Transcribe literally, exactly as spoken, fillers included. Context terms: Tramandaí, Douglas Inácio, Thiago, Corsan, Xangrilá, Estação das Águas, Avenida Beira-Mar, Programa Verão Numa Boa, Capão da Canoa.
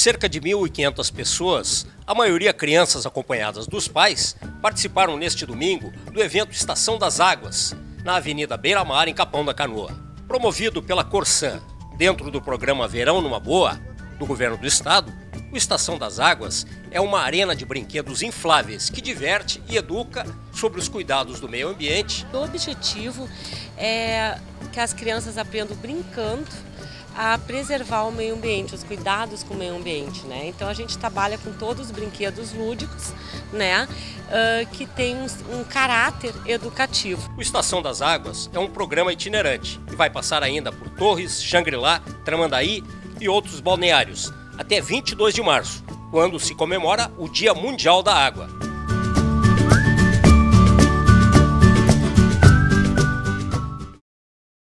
cerca de mil e quinhentas pessoas, a maioria crianças acompanhadas dos pais, participaram neste domingo do evento Estação das Águas, na Avenida Beira-Mar, em Capão da Canoa. Promovido pela Corsan, dentro do programa Verão Numa Boa, do Governo do Estado, o Estação das Águas é uma arena de brinquedos infláveis que diverte e educa sobre os cuidados do meio ambiente. O objetivo é que as crianças aprendam brincando a preservar o meio ambiente, os cuidados com o meio ambiente, né? Então a gente trabalha com todos os brinquedos lúdicos, né? Uh, que tem um, um caráter educativo. O Estação das Águas é um programa itinerante e vai passar ainda por Torres, Xangrilá, Tramandaí e outros balneários, até vinte e dois de março, quando se comemora o Dia Mundial da Água.